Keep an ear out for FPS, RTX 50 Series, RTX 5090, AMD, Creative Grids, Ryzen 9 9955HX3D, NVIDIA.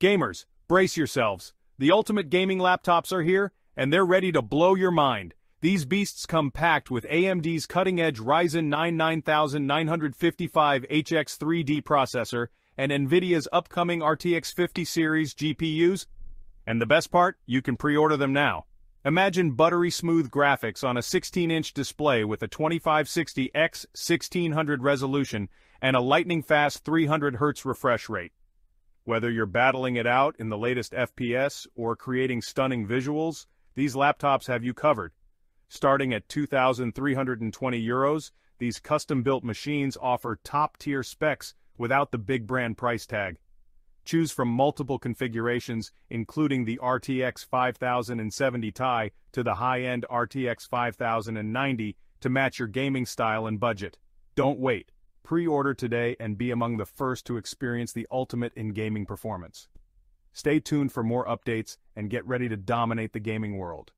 Gamers, brace yourselves. The ultimate gaming laptops are here, and they're ready to blow your mind. These beasts come packed with AMD's cutting-edge Ryzen 9 9955HX3D processor and NVIDIA's upcoming RTX 50 series GPUs. And the best part, you can pre-order them now. Imagine buttery smooth graphics on a 16-inch display with a 2560x1600 resolution and a lightning-fast 300Hz refresh rate. Whether you're battling it out in the latest FPS or creating stunning visuals, these laptops have you covered. Starting at €2,320, these custom-built machines offer top-tier specs without the big brand price tag. Choose from multiple configurations, including the RTX 5070 Ti to the high-end RTX 5090 to match your gaming style and budget. Don't wait. Pre-order today and be among the first to experience the ultimate in gaming performance. Stay tuned for more updates and get ready to dominate the gaming world.